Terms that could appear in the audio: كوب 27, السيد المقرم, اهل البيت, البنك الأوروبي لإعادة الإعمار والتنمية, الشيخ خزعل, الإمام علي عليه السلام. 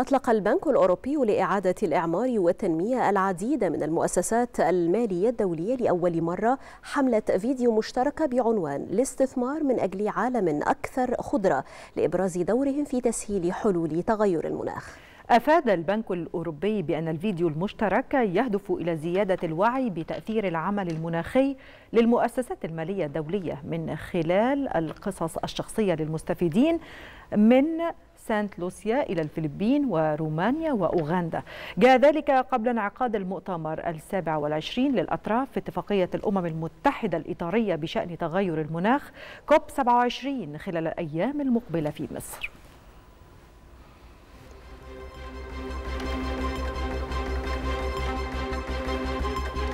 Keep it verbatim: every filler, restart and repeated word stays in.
أطلق البنك الأوروبي لإعادة الإعمار والتنمية العديد من المؤسسات المالية الدولية لأول مرة حملة فيديو مشتركة بعنوان الاستثمار من أجل عالم أكثر خضرة لإبراز دورهم في تسهيل حلول تغير المناخ. أفاد البنك الأوروبي بأن الفيديو المشترك يهدف إلى زيادة الوعي بتأثير العمل المناخي للمؤسسات المالية الدولية من خلال القصص الشخصية للمستفيدين من سانت لوسيا إلى الفلبين ورومانيا وأوغندا. جاء ذلك قبل انعقاد المؤتمر السابع والعشرين للأطراف في اتفاقية الأمم المتحدة الإطارية بشأن تغير المناخ كوب سبعة وعشرين خلال الأيام المقبلة في مصر.